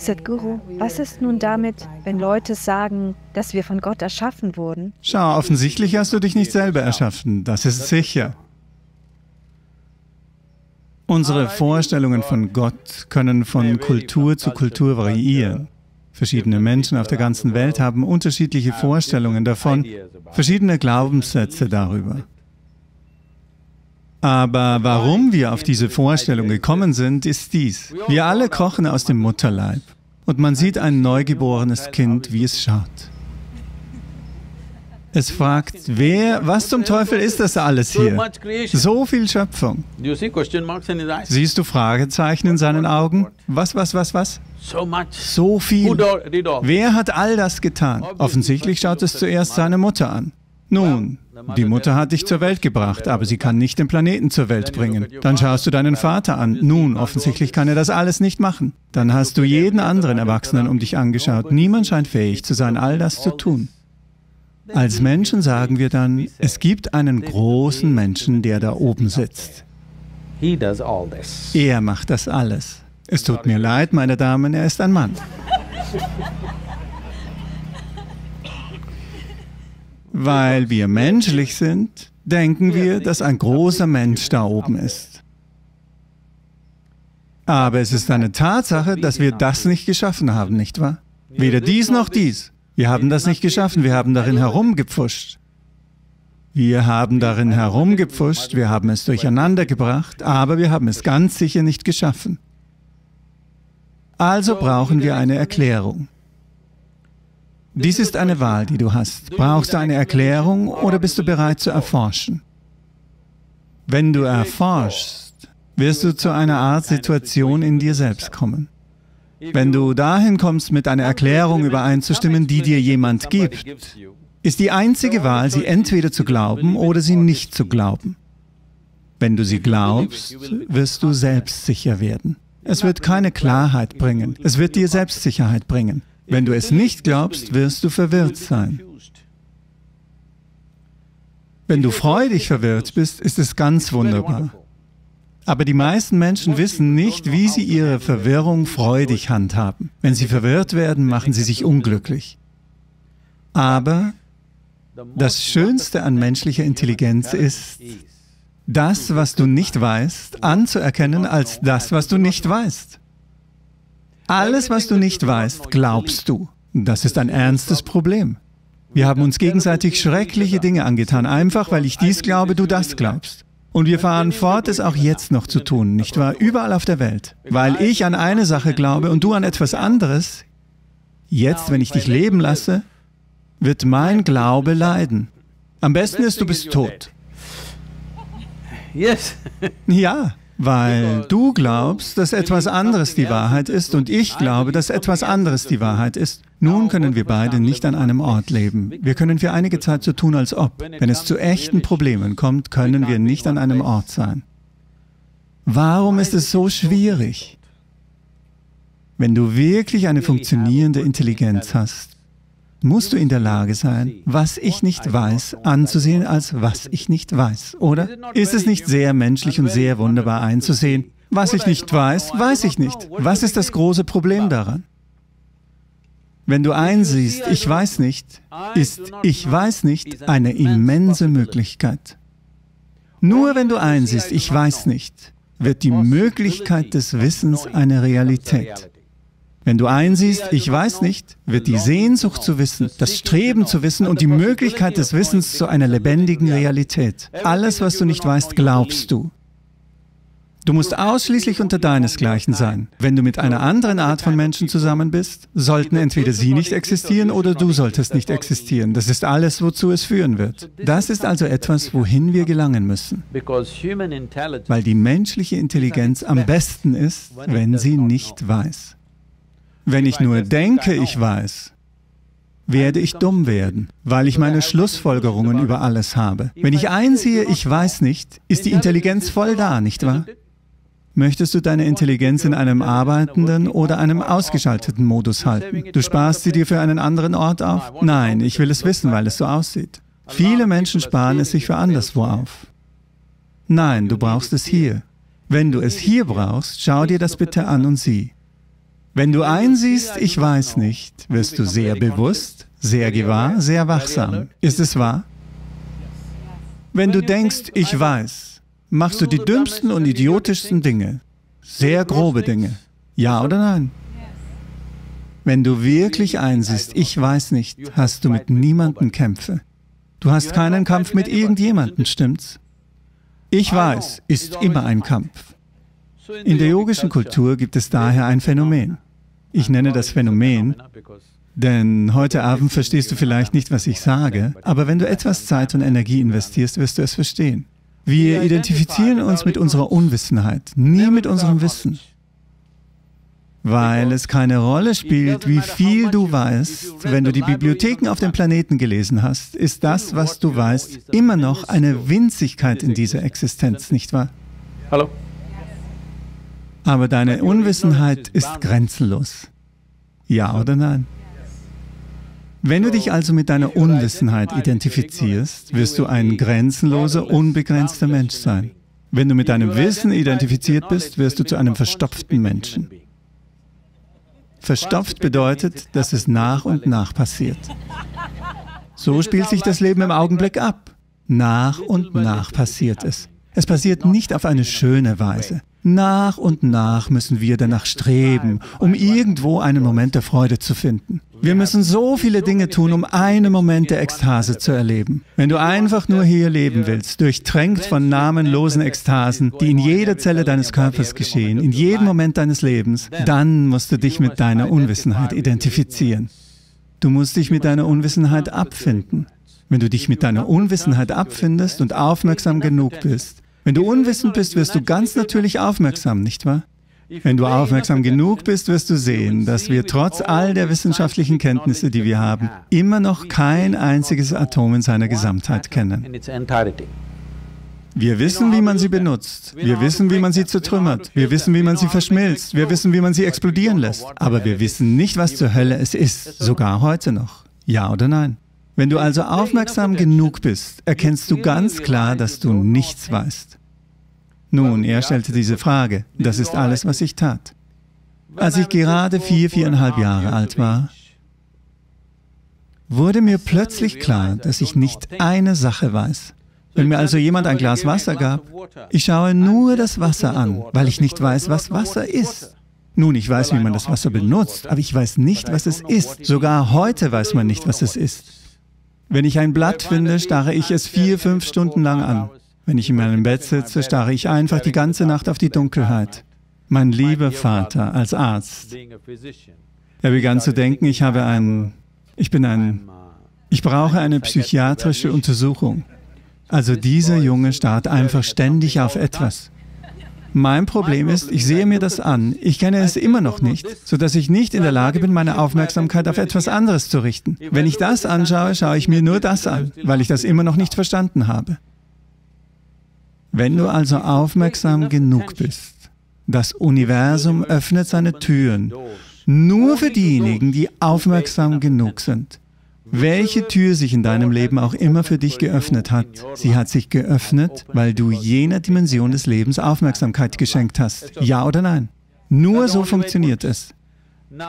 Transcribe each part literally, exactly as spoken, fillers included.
Sadhguru, was ist nun damit, wenn Leute sagen, dass wir von Gott erschaffen wurden? Schau, offensichtlich hast du dich nicht selber erschaffen, das ist sicher. Unsere Vorstellungen von Gott können von Kultur zu Kultur variieren. Verschiedene Menschen auf der ganzen Welt haben unterschiedliche Vorstellungen davon, verschiedene Glaubenssätze darüber. Aber warum wir auf diese Vorstellung gekommen sind, ist dies. Wir alle kochen aus dem Mutterleib und man sieht ein neugeborenes Kind, wie es schaut. Es fragt, wer, was zum Teufel ist das alles hier? So viel Schöpfung. Siehst du Fragezeichen in seinen Augen? Was, was, was, was? So viel. Wer hat all das getan? Offensichtlich schaut es zuerst seine Mutter an. Nun, die Mutter hat dich zur Welt gebracht, aber sie kann nicht den Planeten zur Welt bringen. Dann schaust du deinen Vater an. Nun, offensichtlich kann er das alles nicht machen. Dann hast du jeden anderen Erwachsenen um dich angeschaut. Niemand scheint fähig zu sein, all das zu tun. Als Menschen sagen wir dann, es gibt einen großen Menschen, der da oben sitzt. Er macht das alles. Es tut mir leid, meine Damen, er ist ein Mann. Weil wir menschlich sind, denken wir, dass ein großer Mensch da oben ist. Aber es ist eine Tatsache, dass wir das nicht geschaffen haben, nicht wahr? Weder dies noch dies. Wir haben das nicht geschaffen, wir haben darin herumgepfuscht. Wir haben darin herumgepfuscht, wir haben es durcheinander gebracht, aber wir haben es ganz sicher nicht geschaffen. Also brauchen wir eine Erklärung. Dies ist eine Wahl, die du hast. Brauchst du eine Erklärung oder bist du bereit zu erforschen? Wenn du erforschst, wirst du zu einer Art Situation in dir selbst kommen. Wenn du dahin kommst, mit einer Erklärung übereinzustimmen, die dir jemand gibt, ist die einzige Wahl, sie entweder zu glauben oder sie nicht zu glauben. Wenn du sie glaubst, wirst du selbstsicher werden. Es wird keine Klarheit bringen, es wird dir Selbstsicherheit bringen. Wenn du es nicht glaubst, wirst du verwirrt sein. Wenn du freudig verwirrt bist, ist es ganz wunderbar. Aber die meisten Menschen wissen nicht, wie sie ihre Verwirrung freudig handhaben. Wenn sie verwirrt werden, machen sie sich unglücklich. Aber das Schönste an menschlicher Intelligenz ist, das, was du nicht weißt, anzuerkennen als das, was du nicht weißt. Alles, was du nicht weißt, glaubst du. Das ist ein ernstes Problem. Wir haben uns gegenseitig schreckliche Dinge angetan, einfach weil ich dies glaube, du das glaubst. Und wir fahren fort, es auch jetzt noch zu tun, nicht wahr? Überall auf der Welt. Weil ich an eine Sache glaube und du an etwas anderes, jetzt, wenn ich dich leben lasse, wird mein Glaube leiden. Am besten ist, du bist tot. Ja. Weil du glaubst, dass etwas anderes die Wahrheit ist und ich glaube, dass etwas anderes die Wahrheit ist. Nun können wir beide nicht an einem Ort leben. Wir können für einige Zeit so tun, als ob. Wenn es zu echten Problemen kommt, können wir nicht an einem Ort sein. Warum ist es so schwierig? Wenn du wirklich eine funktionierende Intelligenz hast, musst du in der Lage sein, was ich nicht weiß, anzusehen als was ich nicht weiß, oder? Ist es nicht sehr menschlich und sehr wunderbar einzusehen, was ich nicht weiß, weiß ich nicht. Was ist das große Problem daran? Wenn du einsiehst, ich weiß nicht, ist ich weiß nicht eine immense Möglichkeit. Nur wenn du einsiehst, ich weiß nicht, wird die Möglichkeit des Wissens eine Realität. Wenn du einsiehst, ich weiß nicht, wird die Sehnsucht zu wissen, das Streben zu wissen und die Möglichkeit des Wissens zu einer lebendigen Realität. Alles, was du nicht weißt, glaubst du. Du musst ausschließlich unter deinesgleichen sein. Wenn du mit einer anderen Art von Menschen zusammen bist, sollten entweder sie nicht existieren oder du solltest nicht existieren. Das ist alles, wozu es führen wird. Das ist also etwas, wohin wir gelangen müssen. Weil die menschliche Intelligenz am besten ist, wenn sie nicht weiß. Wenn ich nur denke, ich weiß, werde ich dumm werden, weil ich meine Schlussfolgerungen über alles habe. Wenn ich einsehe, ich weiß nicht, ist die Intelligenz voll da, nicht wahr? Möchtest du deine Intelligenz in einem arbeitenden oder einem ausgeschalteten Modus halten? Du sparst sie dir für einen anderen Ort auf? Nein, ich will es wissen, weil es so aussieht. Viele Menschen sparen es sich für anderswo auf. Nein, du brauchst es hier. Wenn du es hier brauchst, schau dir das bitte an und sieh. Wenn du einsiehst, ich weiß nicht, wirst du sehr bewusst, sehr gewahr, sehr wachsam. Ist es wahr? Wenn du denkst, ich weiß, machst du die dümmsten und idiotischsten Dinge, sehr grobe Dinge. Ja oder nein? Wenn du wirklich einsiehst, ich weiß nicht, hast du mit niemandem Kämpfe. Du hast keinen Kampf mit irgendjemandem, stimmt's? Ich weiß ist immer ein Kampf. In der yogischen Kultur gibt es daher ein Phänomen. Ich nenne das Phänomen, denn heute Abend verstehst du vielleicht nicht, was ich sage, aber wenn du etwas Zeit und Energie investierst, wirst du es verstehen. Wir identifizieren uns mit unserer Unwissenheit, nie mit unserem Wissen. Weil es keine Rolle spielt, wie viel du weißt, wenn du die Bibliotheken auf dem Planeten gelesen hast, ist das, was du weißt, immer noch eine Winzigkeit in dieser Existenz, nicht wahr? Hallo? Aber deine Unwissenheit ist grenzenlos. Ja oder nein? Wenn du dich also mit deiner Unwissenheit identifizierst, wirst du ein grenzenloser, unbegrenzter Mensch sein. Wenn du mit deinem Wissen identifiziert bist, wirst du zu einem verstopften Menschen. Verstopft bedeutet, dass es nach und nach passiert. So spielt sich das Leben im Augenblick ab. Nach und nach passiert es. Es passiert nicht auf eine schöne Weise. Nach und nach müssen wir danach streben, um irgendwo einen Moment der Freude zu finden. Wir müssen so viele Dinge tun, um einen Moment der Ekstase zu erleben. Wenn du einfach nur hier leben willst, durchtränkt von namenlosen Ekstasen, die in jeder Zelle deines Körpers geschehen, in jedem Moment deines Lebens, dann musst du dich mit deiner Unwissenheit identifizieren. Du musst dich mit deiner Unwissenheit abfinden. Wenn du dich mit deiner Unwissenheit abfindest und aufmerksam genug bist, wenn du unwissend bist, wirst du ganz natürlich aufmerksam, nicht wahr? Wenn du aufmerksam genug bist, wirst du sehen, dass wir trotz all der wissenschaftlichen Kenntnisse, die wir haben, immer noch kein einziges Atom in seiner Gesamtheit kennen. Wir wissen, wie man sie benutzt. Wir wissen, wie man sie zertrümmert. Wir wissen, wie man sie verschmilzt. Wir wissen, wie man sie explodieren lässt. Aber wir wissen nicht, was zur Hölle es ist, sogar heute noch. Ja oder nein? Wenn du also aufmerksam genug bist, erkennst du ganz klar, dass du nichts weißt. Nun, er stellte diese Frage. Das ist alles, was ich tat. Als ich gerade vier, viereinhalb Jahre alt war, wurde mir plötzlich klar, dass ich nicht eine Sache weiß. Wenn mir also jemand ein Glas Wasser gab, ich schaue nur das Wasser an, weil ich nicht weiß, was Wasser ist. Nun, ich weiß, wie man das Wasser benutzt, aber ich weiß nicht, was es ist. Sogar heute weiß man nicht, was es ist. Wenn ich ein Blatt finde, starre ich es vier, fünf Stunden lang an. Wenn ich in meinem Bett sitze, starre ich einfach die ganze Nacht auf die Dunkelheit. Mein lieber Vater als Arzt, er begann zu denken, ich habe einen, ich bin ein, ich brauche eine psychiatrische Untersuchung. Also dieser Junge starrt einfach ständig auf etwas. Mein Problem ist, ich sehe mir das an, ich kenne es immer noch nicht, sodass ich nicht in der Lage bin, meine Aufmerksamkeit auf etwas anderes zu richten. Wenn ich das anschaue, schaue ich mir nur das an, weil ich das immer noch nicht verstanden habe. Wenn du also aufmerksam genug bist, das Universum öffnet seine Türen nur für diejenigen, die aufmerksam genug sind. Welche Tür sich in deinem Leben auch immer für dich geöffnet hat, sie hat sich geöffnet, weil du jener Dimension des Lebens Aufmerksamkeit geschenkt hast. Ja oder nein? Nur so funktioniert es.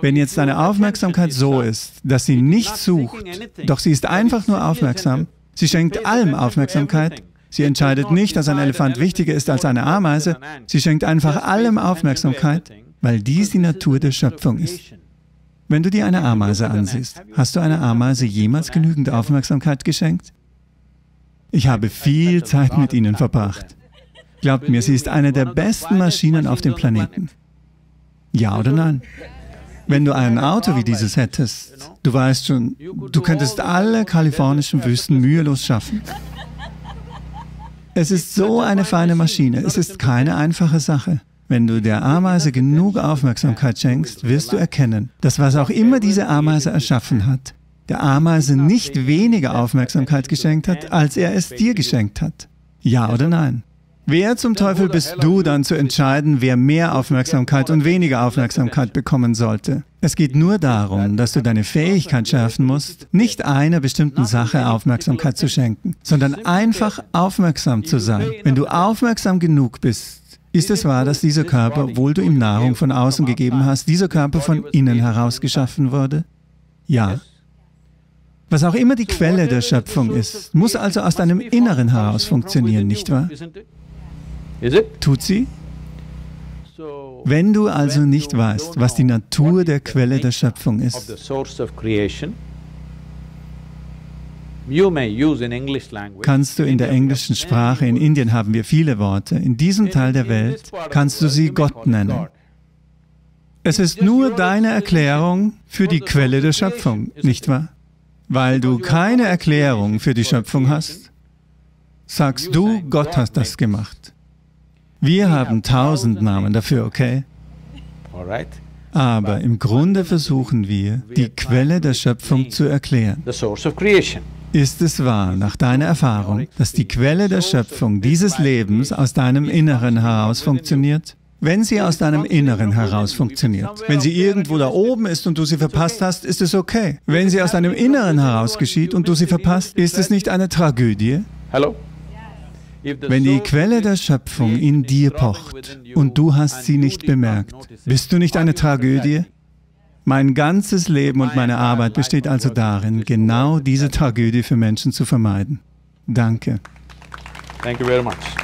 Wenn jetzt deine Aufmerksamkeit so ist, dass sie nicht sucht, doch sie ist einfach nur aufmerksam, sie schenkt allem Aufmerksamkeit, sie entscheidet nicht, dass ein Elefant wichtiger ist als eine Ameise, sie schenkt einfach allem Aufmerksamkeit, weil dies die Natur der Schöpfung ist. Wenn du dir eine Ameise ansiehst, hast du einer Ameise jemals genügend Aufmerksamkeit geschenkt? Ich habe viel Zeit mit ihnen verbracht. Glaubt mir, sie ist eine der besten Maschinen auf dem Planeten. Ja oder nein? Wenn du ein Auto wie dieses hättest, du weißt schon, du könntest alle kalifornischen Wüsten mühelos schaffen. Es ist so eine feine Maschine, es ist keine einfache Sache. Wenn du der Ameise genug Aufmerksamkeit schenkst, wirst du erkennen, dass was auch immer diese Ameise erschaffen hat, der Ameise nicht weniger Aufmerksamkeit geschenkt hat, als er es dir geschenkt hat. Ja oder nein? Wer zum Teufel bist du dann zu entscheiden, wer mehr Aufmerksamkeit und weniger Aufmerksamkeit bekommen sollte? Es geht nur darum, dass du deine Fähigkeit schärfen musst, nicht einer bestimmten Sache Aufmerksamkeit zu schenken, sondern einfach aufmerksam zu sein. Wenn du aufmerksam genug bist, Ist es wahr, dass dieser Körper, obwohl du ihm Nahrung von außen gegeben hast, dieser Körper von innen heraus geschaffen wurde? Ja. Was auch immer die Quelle der Schöpfung ist, muss also aus deinem Inneren heraus funktionieren, nicht wahr? Tut sie? Wenn du also nicht weißt, was die Natur der Quelle der Schöpfung ist, kannst du in der englischen Sprache, in Indien haben wir viele Worte, in diesem Teil der Welt kannst du sie Gott nennen. Es ist nur deine Erklärung für die Quelle der Schöpfung, nicht wahr? Weil du keine Erklärung für die Schöpfung hast, sagst du, Gott hat das gemacht. Wir haben tausend Namen dafür, okay? Aber im Grunde versuchen wir, die Quelle der Schöpfung zu erklären. Ist es wahr, nach deiner Erfahrung, dass die Quelle der Schöpfung dieses Lebens aus deinem Inneren heraus funktioniert? Wenn sie aus deinem Inneren heraus funktioniert, wenn sie irgendwo da oben ist und du sie verpasst hast, ist es okay. Wenn sie aus deinem Inneren heraus geschieht und du sie verpasst, ist es nicht eine Tragödie? Hallo? Wenn die Quelle der Schöpfung in dir pocht und du hast sie nicht bemerkt, bist du nicht eine Tragödie? Mein ganzes Leben und meine Arbeit besteht also darin, genau diese Tragödie für Menschen zu vermeiden. Danke. Thank you very much.